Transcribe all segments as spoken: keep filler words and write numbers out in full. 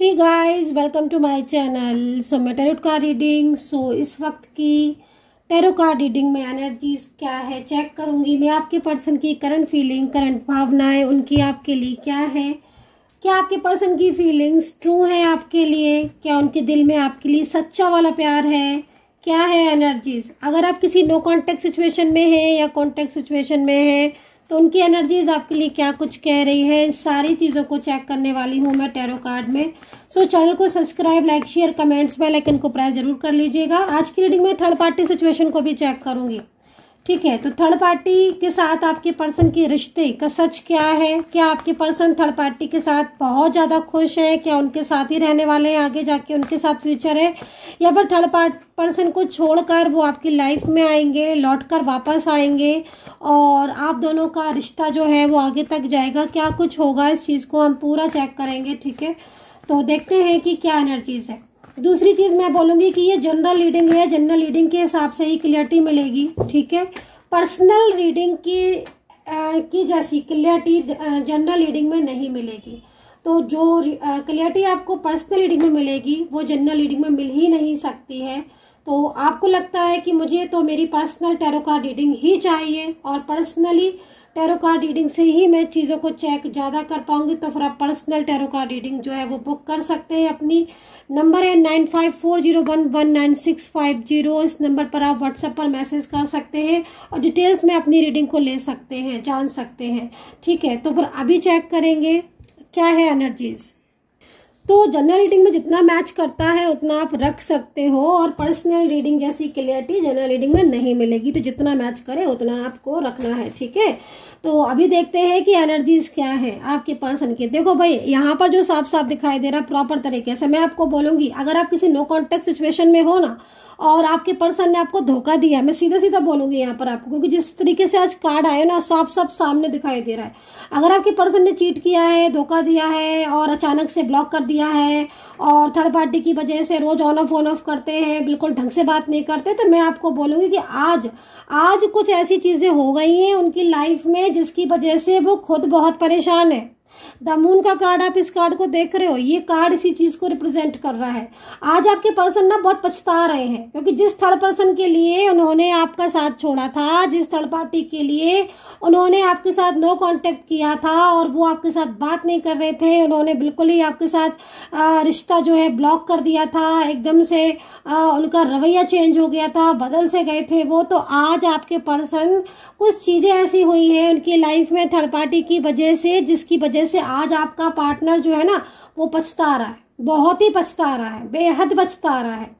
Hey guys, welcome to my channel. So मैं tarot card reading so इस वक्त की टैरो कार्ड रीडिंग में एनर्जीज क्या है चेक करूंगी मैं। आपके पर्सन की करंट फीलिंग, करंट भावनाएं उनकी आपके लिए क्या है, क्या आपके पर्सन की फीलिंग्स ट्रू है आपके लिए, क्या उनके दिल में आपके लिए सच्चा वाला प्यार है, क्या है एनर्जीज। अगर आप किसी नो कॉन्टेक्ट सिचुएशन में है या कॉन्टेक्ट सिचुएशन में है तो उनकी एनर्जीज आपके लिए क्या कुछ कह रही है, सारी चीज़ों को चेक करने वाली हूँ मैं टैरो कार्ड में। सो so, चैनल को subscribe, like, share, comments, bell icon को प्रेस जरूर कर लीजिएगा। आज की रीडिंग में थर्ड पार्टी सिचुएशन को भी चेक करूंगी, ठीक है। तो थर्ड पार्टी के साथ आपके पर्सन के रिश्ते का सच क्या है, क्या आपके पर्सन थर्ड पार्टी के साथ बहुत ज़्यादा खुश है, क्या उनके साथ ही रहने वाले हैं, आगे जाके उनके साथ फ्यूचर है, या फिर थर्ड पार्ट पर्सन को छोड़कर वो आपकी लाइफ में आएंगे, लौटकर वापस आएंगे और आप दोनों का रिश्ता जो है वो आगे तक जाएगा, क्या कुछ होगा इस चीज़ को हम पूरा चेक करेंगे, ठीक है। तो देखते हैं कि क्या एनर्जीज है। दूसरी चीज मैं बोलूंगी कि ये जनरल रीडिंग है, जनरल रीडिंग के हिसाब से ही क्लियरिटी मिलेगी, ठीक है। पर्सनल रीडिंग की आ, की जैसी क्लियरिटी जनरल रीडिंग में नहीं मिलेगी। तो जो क्लियरिटी आपको पर्सनल रीडिंग में मिलेगी वो जनरल रीडिंग में मिल ही नहीं सकती है। तो आपको लगता है कि मुझे तो मेरी पर्सनल टैरो कार्ड रीडिंग ही चाहिए और पर्सनली टैरो कार्ड रीडिंग से ही मैं चीज़ों को चेक ज़्यादा कर पाऊंगी, तो फिर आप पर्सनल टैरो कार्ड रीडिंग जो है वो बुक कर सकते हैं। अपनी नंबर है nine five four zero one one nine six five zero, इस नंबर पर आप व्हाट्सएप पर मैसेज कर सकते हैं और डिटेल्स में अपनी रीडिंग को ले सकते हैं, जान सकते हैं, ठीक है। तो फिर अभी चेक करेंगे क्या है एनर्जीज। तो जनरल रीडिंग में जितना मैच करता है उतना आप रख सकते हो और पर्सनल रीडिंग जैसी क्लियरिटी जनरल रीडिंग में नहीं मिलेगी, तो जितना मैच करे उतना आपको रखना है, ठीक है। तो अभी देखते हैं कि एनर्जीज क्या है आपके पर्सन के। देखो भाई, यहाँ पर जो साफ साफ दिखाई दे रहा है प्रॉपर तरीके से मैं आपको बोलूंगी, अगर आप किसी नो कॉन्टेक्ट सिचुएशन में हो ना और आपके पर्सन ने आपको धोखा दिया, मैं सीधा सीधा बोलूंगी यहाँ पर आपको, क्योंकि जिस तरीके से आज कार्ड आए ना साफ साफ सामने दिखाई दे रहा है। अगर आपके पर्सन ने चीट किया है, धोखा दिया है और अचानक से ब्लॉक कर दिया है और थर्ड पार्टी की वजह से रोज ऑन ऑफ ऑन ऑफ करते हैं, बिल्कुल ढंग से बात नहीं करते, तो मैं आपको बोलूंगी कि आज आज कुछ ऐसी चीजें हो गई हैं उनकी लाइफ में जिसकी वजह से वो खुद बहुत परेशान है। द मून का कार्ड, आप इस कार्ड को देख रहे हो, ये कार्ड इसी चीज को रिप्रेजेंट कर रहा है। आज आपके पर्सन ना बहुत पछता रहे हैं, क्योंकि जिस थर्ड पर्सन के लिए उन्होंने आपका साथ छोड़ा था, जिस थर्ड पार्टी के लिए उन्होंने आपके साथ नो कांटेक्ट किया था और वो आपके साथ बात नहीं कर रहे थे, उन्होंने बिल्कुल ही आपके साथ रिश्ता जो है ब्लॉक कर दिया था, एकदम से उनका रवैया चेंज हो गया था, बदल से गए थे वो। तो आज आपके पर्सन कुछ चीजें ऐसी हुई हैं उनकी लाइफ में थर्ड पार्टी की वजह से जिसकी वजह से आज आपका पार्टनर जो है ना वो पछता रहा है, बहुत ही पछता रहा है, बेहद पछता रहा है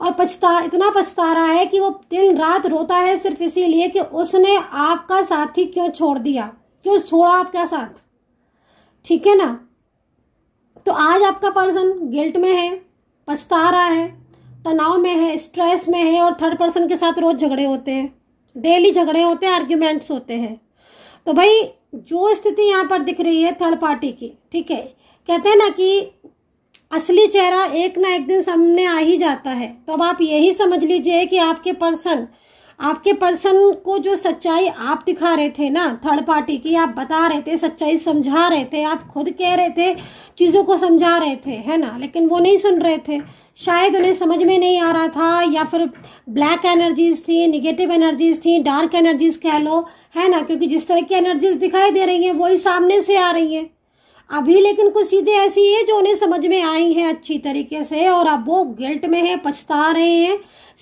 और पछता इतना पछता रहा है कि वो दिन रात रोता है सिर्फ इसीलिए कि उसने आपका साथी क्यों छोड़ दिया, क्यों छोड़ा आपका साथ, ठीक है ना। तो आज आपका पर्सन गिल्ट में है, पछता रहा है, तनाव में है, स्ट्रेस में है और थर्ड पर्सन के साथ रोज झगड़े होते हैं, डेली झगड़े होते हैं, आर्ग्यूमेंट्स होते हैं। तो भाई जो स्थिति यहाँ पर दिख रही है थर्ड पार्टी की, ठीक है, कहते हैं ना कि असली चेहरा एक ना एक दिन सामने आ ही जाता है। तो अब आप यही समझ लीजिए कि आपके पर्सन आपके पर्सन को जो सच्चाई आप दिखा रहे थे ना थर्ड पार्टी की, आप बता रहे थे, सच्चाई समझा रहे थे, आप खुद कह रहे थे, चीज़ों को समझा रहे थे, है ना, लेकिन वो नहीं सुन रहे थे, शायद उन्हें समझ में नहीं आ रहा था, या फिर ब्लैक एनर्जीज थी, निगेटिव एनर्जीज थी, डार्क एनर्जीज कह लो, है ना, क्योंकि जिस तरह की एनर्जीज दिखाई दे रही हैं वही सामने से आ रही हैं अभी। लेकिन कुछ चीज़ें ऐसी हैं जो उन्हें समझ में आई हैं अच्छी तरीके से और अब वो गिल्ट में है, पछता रहे हैं,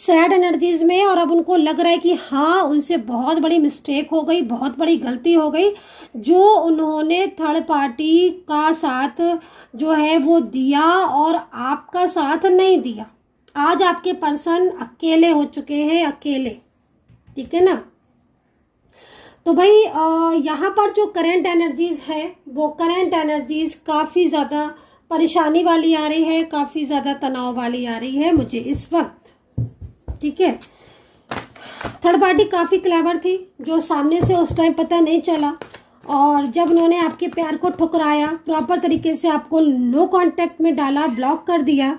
सैड एनर्जीज में, और अब उनको लग रहा है कि हाँ उनसे बहुत बड़ी मिस्टेक हो गई, बहुत बड़ी गलती हो गई जो उन्होंने थर्ड पार्टी का साथ जो है वो दिया और आपका साथ नहीं दिया। आज आपके पर्सन अकेले हो चुके हैं, अकेले, ठीक है ना। तो भाई यहाँ पर जो करंट एनर्जीज है वो करंट एनर्जीज काफ़ी ज़्यादा परेशानी वाली आ रही है, काफ़ी ज़्यादा तनाव वाली आ रही है मुझे इस वक्त, ठीक है। थर्ड पार्टी काफ़ी क्लेवर थी जो सामने से उस टाइम पता नहीं चला और जब उन्होंने आपके प्यार को ठुकराया, प्रॉपर तरीके से आपको नो कांटेक्ट में डाला, ब्लॉक कर दिया,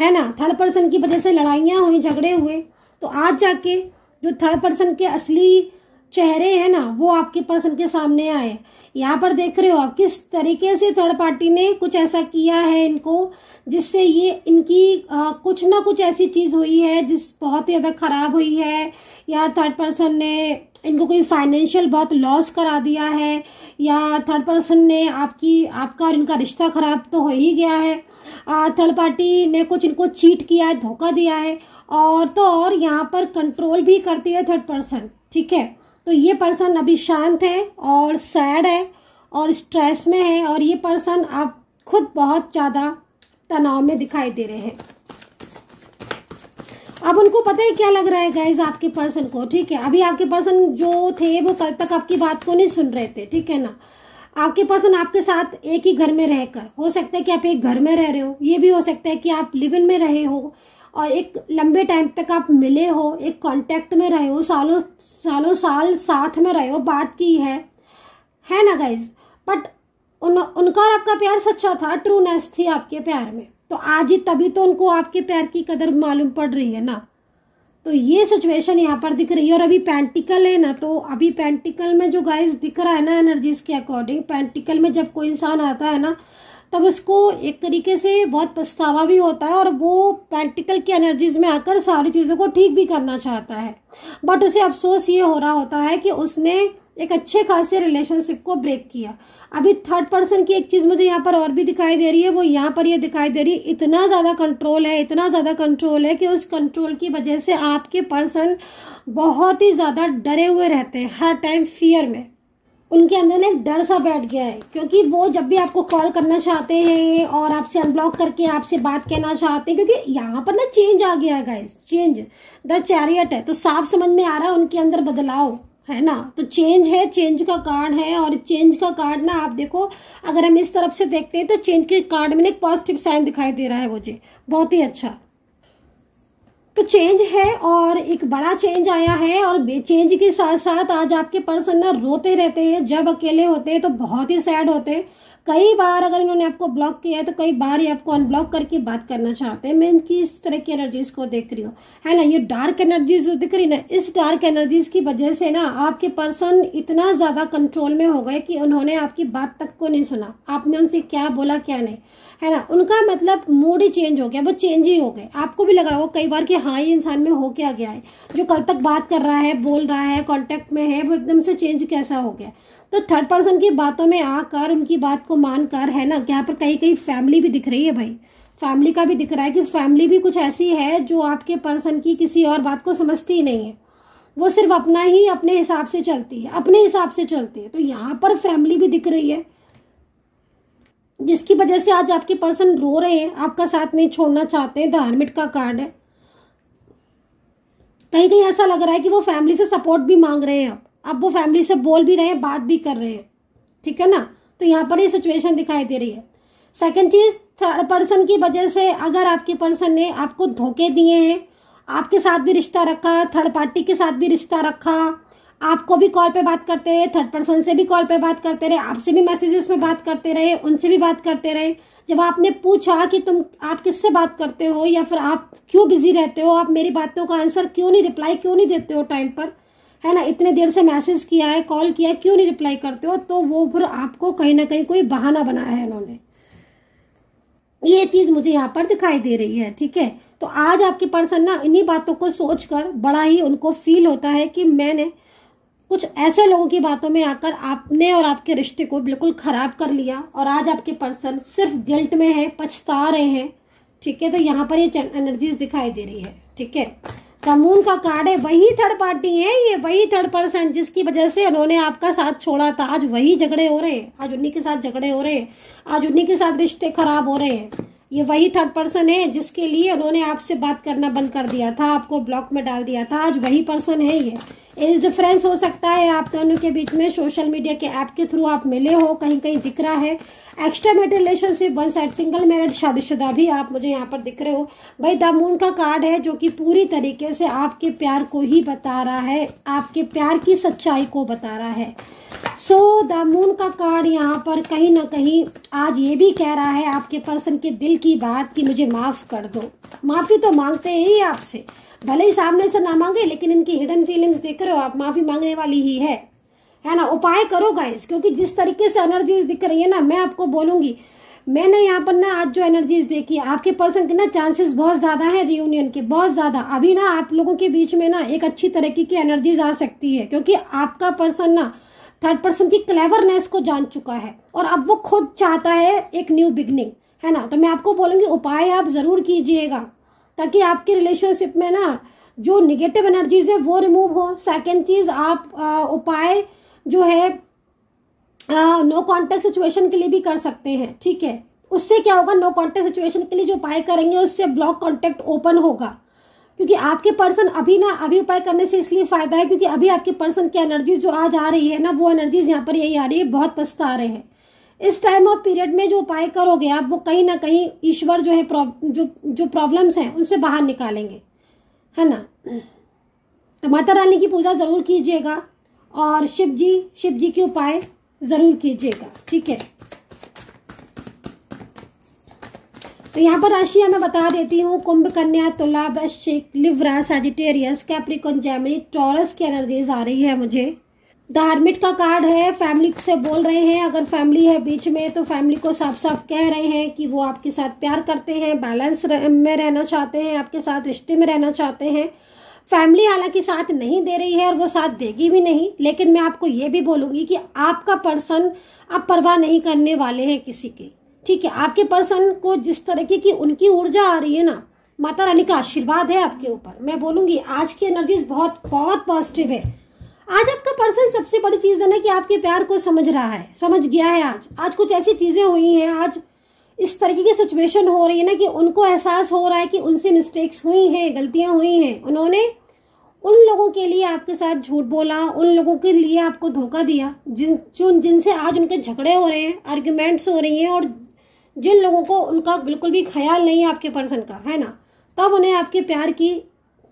है ना, थर्ड पर्सन की वजह से लड़ाइयाँ हुई, झगड़े हुए, तो आज जाके जो थर्ड पर्सन के असली चेहरे है ना वो आपके पर्सन के सामने आए। यहाँ पर देख रहे हो आप किस तरीके से थर्ड पार्टी ने कुछ ऐसा किया है इनको, जिससे ये इनकी आ, कुछ ना कुछ ऐसी चीज हुई है जिस बहुत ही ज्यादा खराब हुई है, या थर्ड पर्सन ने इनको कोई फाइनेंशियल बहुत लॉस करा दिया है, या थर्ड पर्सन ने आपकी आपका और इनका रिश्ता खराब तो हो ही गया है, थर्ड पार्टी ने कुछ इनको चीट किया है, धोखा दिया है, और तो और यहाँ पर कंट्रोल भी करती है थर्ड पर्सन। ठीक है, तो ये पर्सन अभी शांत है और सैड है और स्ट्रेस में है, और ये पर्सन आप खुद बहुत ज्यादा तनाव में दिखाई दे रहे हैं। अब उनको पता है क्या लग रहा है गाइज आपके पर्सन को। ठीक है, अभी आपके पर्सन जो थे वो कल तक आपकी बात को नहीं सुन रहे थे। ठीक है ना, आपके पर्सन आपके साथ एक ही घर में रहकर, हो सकता है कि आप एक घर में रह रहे हो, ये भी हो सकता है कि आप लिव इन में रहे हो और एक लंबे टाइम तक आप मिले हो, एक कांटेक्ट में रहे हो, सालों सालों साल साथ में रहे हो, बात की है है ना गाइज। बट उन, उनका और आपका प्यार सच्चा था, ट्रूनेस थी आपके प्यार में, तो आज ही तभी तो उनको आपके प्यार की कदर मालूम पड़ रही है ना। तो ये सिचुएशन यहाँ पर दिख रही है। और अभी पेंटिकल है ना, तो अभी पेंटिकल में जो गाइज दिख रहा है ना एनर्जीज के अकॉर्डिंग, पेंटिकल में जब कोई इंसान आता है ना तब उसको एक तरीके से बहुत पछतावा भी होता है, और वो पेंटिकल की एनर्जीज में आकर सारी चीज़ों को ठीक भी करना चाहता है, बट उसे अफसोस ये हो रहा होता है कि उसने एक अच्छे खासे रिलेशनशिप को ब्रेक किया। अभी थर्ड पर्सन की एक चीज़ मुझे यहाँ पर और भी दिखाई दे रही है, वो यहाँ पर ये दिखाई दे रही है, इतना ज़्यादा कंट्रोल है, इतना ज़्यादा कंट्रोल है कि उस कंट्रोल की वजह से आपके पर्सन बहुत ही ज़्यादा डरे हुए रहते हैं, हर टाइम फियर में, उनके अंदर ना एक डर सा बैठ गया है, क्योंकि वो जब भी आपको कॉल करना चाहते हैं और आपसे अनब्लॉक करके आपसे बात कहना चाहते हैं, क्योंकि यहाँ पर ना चेंज आ गया है गाइस, चेंज द चैरियट है, तो साफ समझ में आ रहा है उनके अंदर बदलाव है ना, तो चेंज है, चेंज का कार्ड है, और चेंज का कार्ड ना आप देखो अगर हम इस तरफ से देखते हैं तो चेंज के कार्ड में एक पॉजिटिव साइन दिखाई दे रहा है मुझे, बहुत ही अच्छा। तो चेंज है और एक बड़ा चेंज आया है, और चेंज के साथ साथ आज आपके पर्सन ना रोते रहते हैं, जब अकेले होते हैं तो बहुत ही सैड होते हैं, कई बार अगर इन्होंने आपको ब्लॉक किया है तो कई बार ये आपको अनब्लॉक करके बात करना चाहते हैं। मैं इनकी इस तरह की एनर्जीज को देख रही हूँ है ना, ये डार्क एनर्जीज जो दिख रही ना, इस डार्क एनर्जीज की वजह से ना आपके पर्सन इतना ज्यादा कंट्रोल में हो गए कि उन्होंने आपकी बात तक को नहीं सुना, आपने उनसे क्या बोला क्या नहीं, है ना, उनका मतलब मूड ही चेंज हो गया, वो चेंज ही हो गए। आपको भी लग रहा हो कई बार कि हाँ ये इंसान में हो क्या गया है, जो कल तक बात कर रहा है, बोल रहा है, कांटेक्ट में है, वो एकदम से चेंज कैसा हो गया। तो थर्ड पर्सन की बातों में आकर, उनकी बात को मानकर, है ना, यहाँ पर कहीं कहीं फैमिली भी दिख रही है भाई, फैमिली का भी दिख रहा है कि फैमिली भी कुछ ऐसी है जो आपके पर्सन की किसी और बात को समझती ही नहीं है, वो सिर्फ अपना ही अपने हिसाब से चलती है, अपने हिसाब से चलती है, तो यहाँ पर फैमिली भी दिख रही है, जिसकी वजह से आज आपके पर्सन रो रहे हैं, आपका साथ नहीं छोड़ना चाहते हैं। द हर्मिट का कार्ड है, कहीं कहीं ऐसा लग रहा है कि वो फैमिली से सपोर्ट भी मांग रहे हैं, अब अब वो फैमिली से बोल भी रहे हैं, बात भी कर रहे हैं, ठीक है ना, तो यहाँ पर ये सिचुएशन दिखाई दे रही है। सेकंड चीज, थर्ड पर्सन की वजह से अगर आपके पर्सन ने आपको धोखे दिए हैं, आपके साथ भी रिश्ता रखा, थर्ड पार्टी के साथ भी रिश्ता रखा, आपको भी कॉल पे बात करते रहे, थर्ड पर्सन से भी कॉल पे बात करते रहे, आपसे भी मैसेजेस में बात करते रहे, उनसे भी बात करते रहे, जब आपने पूछा कि तुम आप किससे बात करते हो या फिर आप क्यों बिजी रहते हो, आप मेरी बातों का आंसर क्यों नहीं, रिप्लाई क्यों नहीं देते हो टाइम पर, है ना, इतने देर से मैसेज किया है, कॉल किया है, क्यों नहीं रिप्लाई करते हो, तो वो फिर आपको कहीं ना कहीं कोई बहाना बनाया है उन्होंने, ये चीज मुझे यहाँ पर दिखाई दे रही है। ठीक है, तो आज आपके पर्सन ना इन्हीं बातों को सोचकर बड़ा ही उनको फील होता है कि मैंने कुछ ऐसे लोगों की बातों में आकर आपने और आपके रिश्ते को बिल्कुल खराब कर लिया, और आज आपके पर्सन सिर्फ गिल्ट में है, पछता रहे हैं। ठीक है, तो यहाँ पर ये एनर्जीज दिखाई दे रही है। ठीक है, मून का कार्ड है, वही थर्ड पार्टी है, ये वही थर्ड पर्सन जिसकी वजह से उन्होंने आपका साथ छोड़ा था, आज वही झगड़े हो रहे हैं, आज उन्हीं के साथ झगड़े हो रहे हैं, आज उन्हीं के साथ रिश्ते खराब हो रहे हैं, ये वही थर्ड पर्सन है जिसके लिए उन्होंने आपसे बात करना बंद कर दिया था, आपको ब्लॉक में डाल दिया था, आज वही पर्सन है। ये एज डिफरेंस हो सकता है आप दोनों के बीच में, सोशल मीडिया के ऐप के थ्रू आप मिले हो, कहीं कहीं दिख रहा है extra marital relationship, one side single married, शादीशुदा भी आप मुझे यहाँ पर दिख रहे हो भाई। द मून का कार्ड है जो कि पूरी तरीके से आपके प्यार को ही बता रहा है, आपके प्यार की सच्चाई को बता रहा है। सो द मून का कार्ड यहाँ पर कहीं ना कहीं आज ये भी कह रहा है आपके पर्सन के दिल की बात कि मुझे माफ कर दो, माफी तो मांगते ही आपसे, भले ही सामने से ना मांगे लेकिन इनकी हिडन फीलिंग्स देख रहे हो आप, माफी मांगने वाली ही है, है ना। उपाय करो गाइस, क्योंकि जिस तरीके से एनर्जीज दिख रही है ना, मैं आपको बोलूंगी, मैंने यहाँ पर ना आज जो एनर्जीज देखी है आपके पर्सन के ना चांसेस बहुत ज्यादा है रियूनियन के, बहुत ज्यादा। अभी ना आप लोगों के बीच में ना एक अच्छी तरीके की एनर्जीज आ सकती है, क्योंकि आपका पर्सन ना थर्ड पर्सन की क्लेवरनेस को जान चुका है और अब वो खुद चाहता है एक न्यू बिगनिंग, है ना। तो मैं आपको बोलूंगी उपाय आप जरूर कीजिएगा ताकि आपके रिलेशनशिप में ना जो निगेटिव एनर्जीज है वो रिमूव हो। सेकेंड चीज, आप आ, उपाय जो है नो कॉन्टेक्ट सिचुएशन के लिए भी कर सकते हैं, ठीक है। उससे क्या होगा, नो कॉन्टेक्ट सिचुएशन के लिए जो उपाय करेंगे उससे ब्लॉक कॉन्टेक्ट ओपन होगा, क्योंकि आपके पर्सन अभी ना अभी उपाय करने से इसलिए फायदा है क्योंकि अभी आपके पर्सन की एनर्जी जो आज आ रही है ना वो एनर्जीज यहाँ पर यही आ रही है, बहुत पछता रहे हैं। इस टाइम ऑफ पीरियड में जो उपाय करोगे आप वो कहीं ना कहीं ईश्वर जो है जो जो प्रॉब्लम्स हैं उनसे बाहर निकालेंगे, है ना। तो माता रानी की पूजा जरूर कीजिएगा और शिव जी शिव जी के उपाय जरूर कीजिएगा, ठीक है। तो यहाँ पर राशियां मैं बता देती हूँ। कुंभ, Kanya, Tula, Vrishchik, Libra, Sagittarius, Capricorn, Gemini, Taurus की एनर्जीज आ रही है मुझे। द हर्मिट का कार्ड है, फैमिली से बोल रहे हैं, अगर फैमिली है बीच में तो फैमिली को साफ साफ कह रहे हैं कि वो आपके साथ प्यार करते हैं, बैलेंस में रहना चाहते हैं, आपके साथ रिश्ते में रहना चाहते हैं। फैमिली हालांकि साथ नहीं दे रही है और वो साथ देगी भी नहीं, लेकिन मैं आपको ये भी बोलूंगी कि आपका पर्सन आप परवाह नहीं करने वाले हैं किसी के, ठीक है। आपके पर्सन को जिस तरीके की उनकी ऊर्जा आ रही है ना, माता रानी का आशीर्वाद है आपके ऊपर। मैं बोलूंगी आज की एनर्जीज बहुत बहुत पॉजिटिव है। आज आपका पर्सन सबसे बड़ी चीज है ना कि आपके प्यार को समझ रहा है, समझ गया है। आज आज कुछ ऐसी चीजें हुई हैं, आज इस तरीके की सिचुएशन हो रही है ना कि उनको एहसास हो रहा है कि उनसे मिस्टेक्स हुई हैं, गलतियां हुई हैं, उन्होंने उन लोगों के लिए आपके साथ झूठ बोला, उन लोगों के लिए आपको धोखा दिया जिन जिन जिनसे आज उनके झगड़े हो रहे हैं, आर्ग्यूमेंट्स हो रही हैं, और जिन लोगों को उनका बिल्कुल भी ख्याल नहीं है आपके पर्सन का, है ना। तब उन्हें आपके प्यार की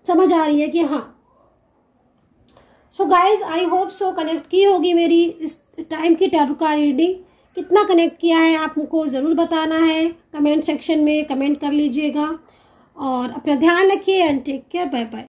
समझ आ रही है कि हाँ। So guys I hope so connect की होगी मेरी इस टाइम की टैरो कार्ड रीडिंग। कितना कनेक्ट किया है आपको जरूर बताना है, कमेंट सेक्शन में कमेंट कर लीजिएगा। और अपना ध्यान रखिए and take care, bye bye.